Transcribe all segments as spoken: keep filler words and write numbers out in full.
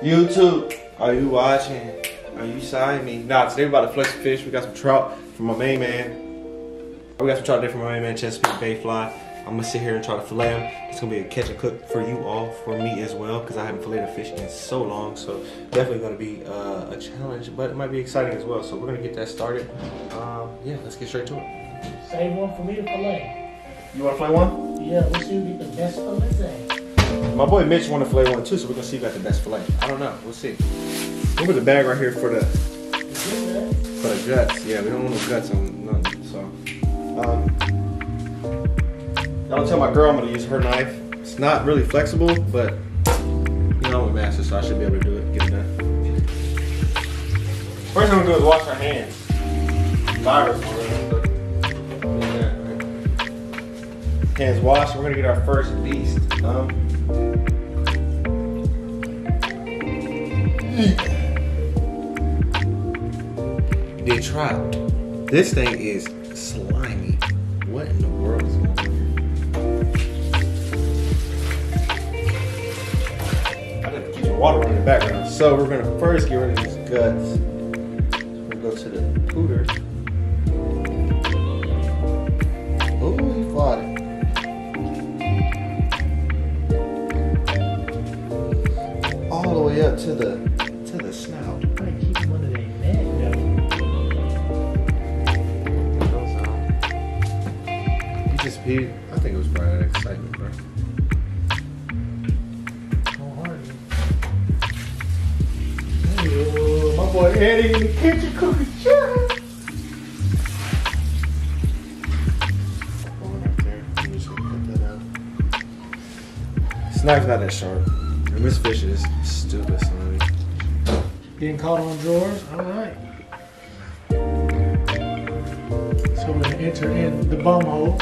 YouTube, are you watching? Are you signing me? Nah, today we're about to flex the fish. We got some trout from my main man. We got some trout there from my main man, Chesapeake Bay Fly. I'm gonna sit here and try to fillet them. It's gonna be a catch and cook for you all, for me as well, because I haven't filleted a fish in so long. So definitely gonna be uh, a challenge, but it might be exciting as well. So we're gonna get that started. Um, yeah, let's get straight to it. Save one for me to fillet. You wanna fillet one? Yeah, let's see who get the best fillet. My boy Mitch wanna fillet one too, so we're gonna see who got the best fillet. I don't know, we'll see. We'll put the bag right here for the for the guts. Yeah, we don't want no guts on nothing. So um, I don't tell my girl I'm gonna use her knife. It's not really flexible, but you know I'm a master, so I should be able to do it. Get it done. First thing we do is wash our hands. Virus. Hands washed. We're gonna get our first beast. Um, eat. The trout. This thing is slimy. What in the world is going on? I didn't keep the water in the background. So we're gonna first get rid of these guts. We're gonna go to the pooter. Oh, he fought it. All the way up to the to the snout. I think it was probably that excitement, bro. Hey, my boy Eddie in the kitchen cooking chicken. This knife's not that sharp. And this fish is stupid, son. Getting caught on drawers? All right. So we're gonna enter in the bum hole.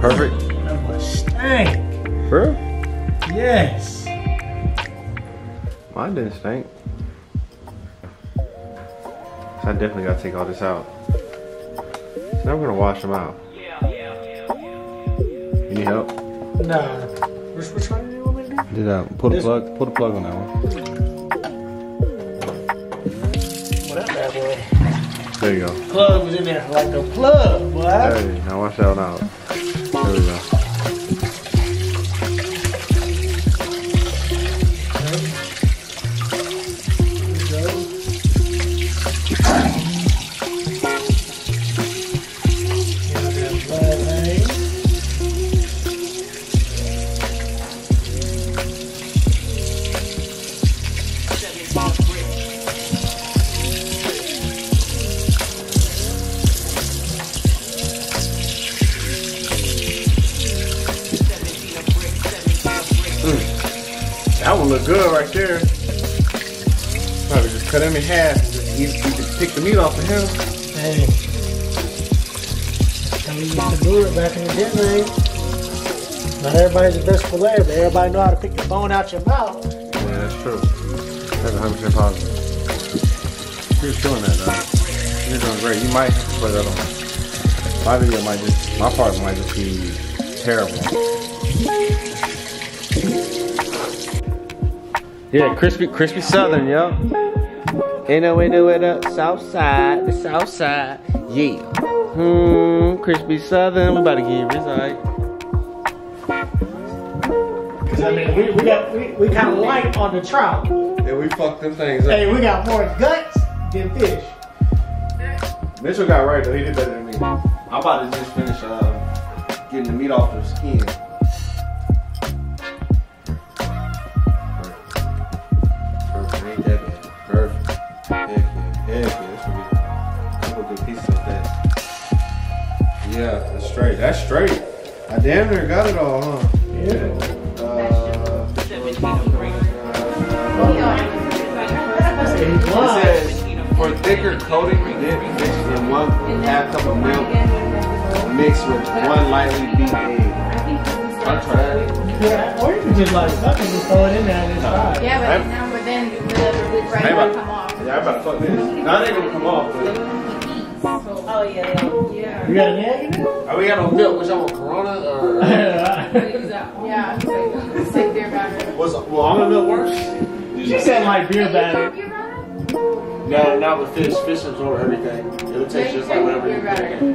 Perfect. That was stank. For real? Yes. Mine didn't stink. So I definitely gotta take all this out. So now I'm gonna wash them out. Yeah, yeah, yeah, yeah. You need help? Nah. Which, which one do you want me to do? Did I pull the plug? Pull the plug on that one. What up, bad boy? There you go. Plug was in there like the plug, boy. Hey, now wash that one out. There we go. That would look good right there. Probably just cut him in half. You just pick the meat off of him. Hey. That's how we used to do it back in the day. Not everybody's the best fillet, but everybody know how to pick the bone out your mouth. Yeah, that's true. That's one hundred percent positive. You're doing that, though. You're doing great. You might have to put that on. My video might just, my part might just be terrible. Yeah, crispy, crispy southern, yo. Ain't no way to it up, south side, the south side, yeah. Hmm, crispy southern, we about to get this, alright. Cause I mean, we, we got, we, we kind of light on the trout. Yeah, we fucked them things up. Hey, we got more guts than fish. Mitchell got right though, he did better than me. I'm about to just finish uh, getting the meat off the skin. Straight. That's straight. I damn near got it all, huh? Yeah. Uh, it says for thicker coating, dip mix in one half cup of milk mixed with one lightly beaten egg. I'll try that. Yeah, or you can just like nothing, just throw it in there and just try. Yeah, but now we're then whatever with right now come off. Yeah, I'm about to fuck this. Now they gonna come off, but. So, oh, yeah, yeah. You got a negative? Oh, we got no milk. What y'all want, Corona? Or... yeah, I'm going to take beer batter. What's up? Well, I'm a milk worse. She said like beer batter. No, not with fish. Fish absorb everything. It would taste just like whatever you're drinking.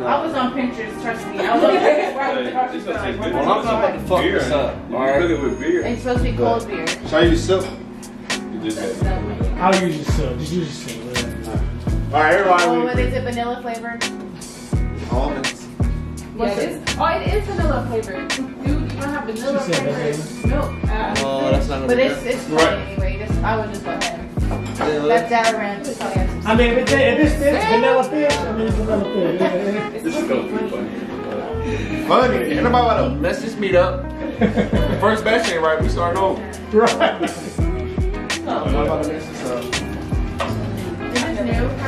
No. I was on Pinterest, trust me. I was on Pinterest right across the street. Well, I'm not about to fuck this up. Alright. It's supposed to be cold beer. Should I use soap? You just had it. I'll use your soap. Just use your soap. Alright, everybody. Oh, what is it? Vanilla flavored? Almonds. What's yeah, it? Is, oh, it is vanilla flavored. Dude, you don't have vanilla flavored milk. Uh, oh, that's not. But it's it's right. Funny anyway. Just, I would just go ahead. That's that around. I mean, if it's this vanilla fish, I mean, it's vanilla fish. This is going to be funny. Funny. Ain't nobody want to mess this meat up. The first batch ain't right. We start over. Right. Oh,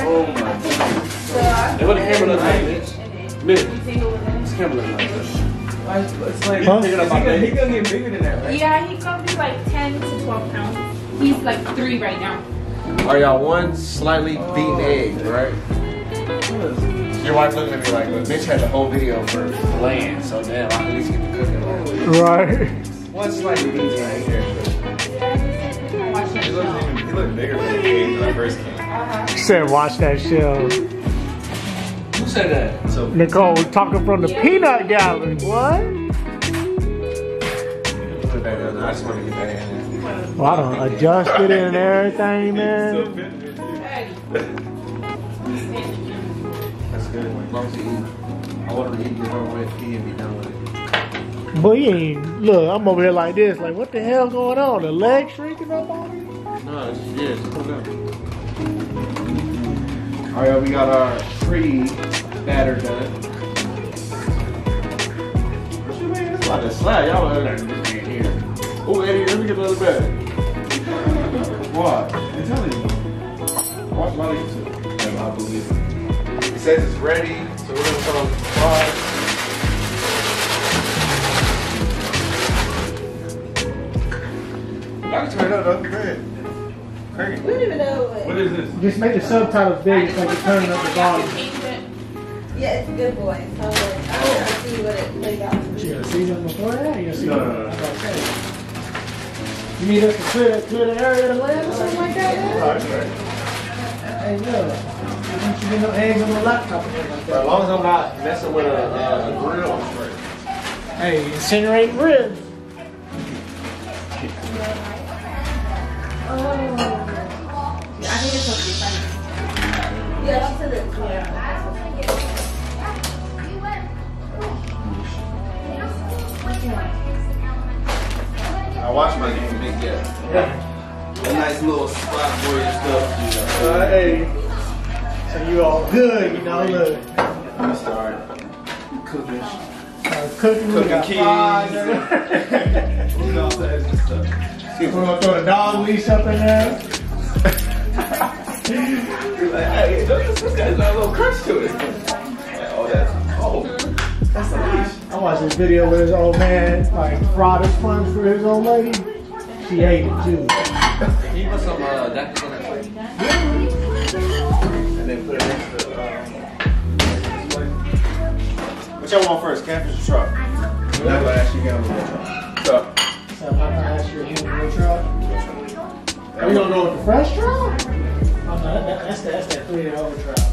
oh my god. They would have camera look like this. Bitch. This camera look like this. It's like, huh? He's gonna, gonna get bigger than that, right? Yeah, he's gonna be like ten to twelve pounds. He's like three right now. Alright, y'all, one slightly oh. beaten egg, right? Your wife looking at me like, look, bitch had the whole video for land, so damn, I at least get the cooking on. Right. One slightly beaten egg here. He looks even, he looked bigger than the egg when I first came. She said, watch that show. Who said that? So, Nicole talking from the yeah. peanut gallery. What? Put that in. I just want to get that in there. Well, I done adjusted it and everything, man. That's good. As long as you eat. I want to eat your own red tea and be done with it. But you ain't. Look, I'm over here like this. Like, what the hell going on? The leg shrinking up on it? No, it's just. It's cool. All right, we got our free batter done. What you mean? It's like a slab. Y'all are having this man here. Oh, Eddie, let me get another bag. What? I'm telling you. Watch my YouTube. And I believe it. It says it's ready, so we're going to come on. I can turn it up, though. Go ahead. We don't even know what. What is this? Just make the subtitles big so you turn up the volume. Yeah, it's a good boy. So I don't see what it laid out. You gotta see them before that? You gotta see them. You need us to clear, clear the area of the land or something like that? Alright, right. Hey, look. I don't want you to get no eggs on the laptop. For as long as I'm not messing with a, uh, a grill. Hey, incinerating ribs. Oh. I think it's supposed to be funny. Yeah, she said it. Yeah. I watched my game big yet. Yeah. A nice little spot for your stuff. You know. uh, hey. So you all good, you know, look. I'm sorry. Cooking. Uh, cooking. Cooking keys. You know what I'm stuff. We're going to throw the dog leash up in there. Like, hey, this, this guy's got a little crunch to it. Like, oh, that's, oh, that's a leash. I watched this video with his old man, like, fried his plums for his old lady. She ate it, too. Can you put some uh, napkins on that plate? And then put it next to uh, what y'all want first, catfish or trout? That's what I actually got with the trout. So, I'm going to ask you if you want trout. We don't know what the fresh trout? Oh, no, that, that's, that, that's that three-year old trout.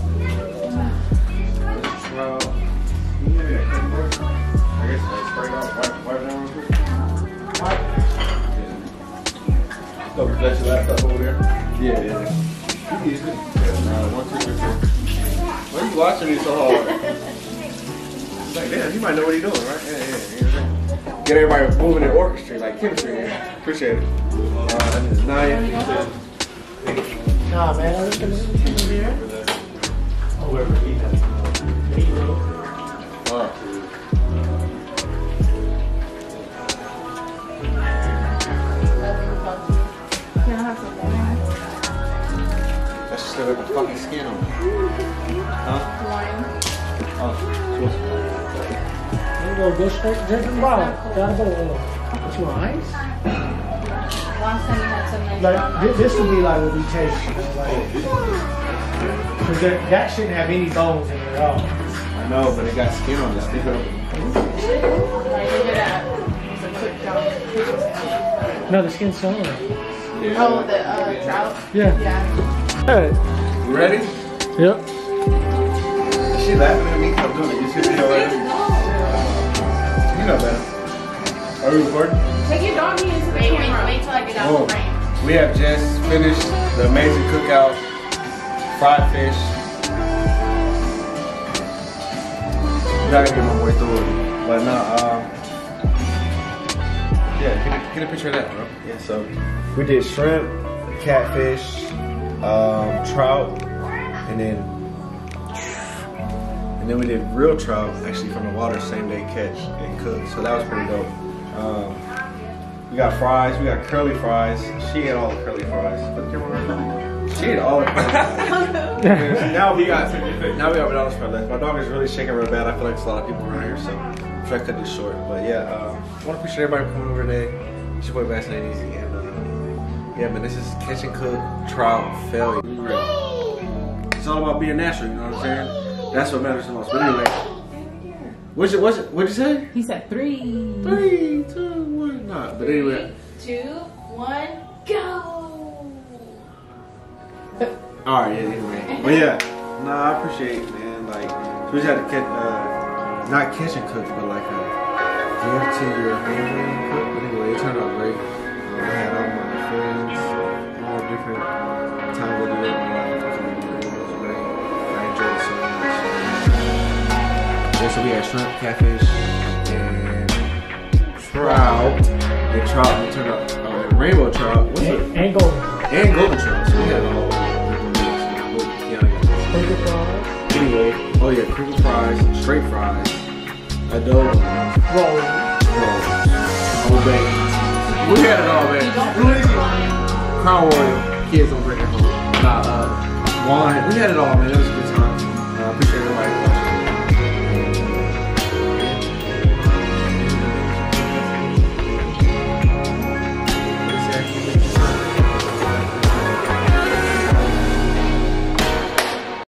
Trout. I guess that's straight off. Wipe, wipe down real quick. Wipe. Don't reflect your laptop over there. Yeah, yeah. You used it. Nah, one, two, three, four. Why are you watching me so hard? It's like, damn, he might know what he's doing, right? Yeah, yeah, yeah. Get everybody moving in orchestra, like chemistry. Yeah. Appreciate it. Uh, that is nice. Nah, man, I look at this over here. Oh, wherever he has to. That's just a fucking skin on it. Huh? Lime. Oh, there you go. Go straight, drink and bottle. Got a bowl. What you want, ice? last time you had some nice like, th This would be like what we taste. Because like, that shouldn't have any bones in it at all. I know, but it got skin on it. Pick it up. No, the skin's on it. Yeah. Oh, the uh, trout? Yeah. Yeah. All right. You ready? Yep. She laughing at me because I'm doing it. You should be alright. You know better. Are we recording? Take your doggy into the camera. Wait, wait till I get out of the frame. We have just finished the amazing cookout, fried fish. We're not gonna get my way through it, but no. Um, yeah, get a, get a picture of that, bro. Yeah, so we did shrimp, catfish, um, trout, and then and then we did real trout actually from the water, same day catch and cook. So that was pretty dope. Um, we got fries, we got curly fries. She ate all the curly fries. She ate all the fries. now, we got, now we got dollars for left. My dog is really shaking real bad. I feel like there's a lot of people around here, so I'm trying to cut this short. But yeah, um, I want to appreciate everybody for coming over today. It's your boy, Bass and Easy. And uh, yeah, man, this is catch and cook, trial, failure. It's all about being natural, you know what I'm saying? That's what matters the most. But anyway. What's it, what's it, what'd you say? He said three. Three, two, one, nah, but three, anyway. Two, one, go! Alright, yeah, anyway. But yeah, nah, I appreciate it, man. Like, so we just had to catch, uh, not catch and cook, but like a gift to your family and cook. But anyway, it turned out great. Um, I had all my friends, all different times of the day in my life. So we had shrimp, catfish, and trout. And trout, we turned out uh, rainbow trout. What's it? And golden. And golden trout. So we had a whole Kruger fries. Anyway, oh yeah, Kruger fries, straight fries, adobo, rolls, rolls, whole bacon. We had it all, man. Crown oil. Kids don't bring it home. Nah, uh, wine. We had it all, man. It was a good time. I uh, appreciate everybody watching.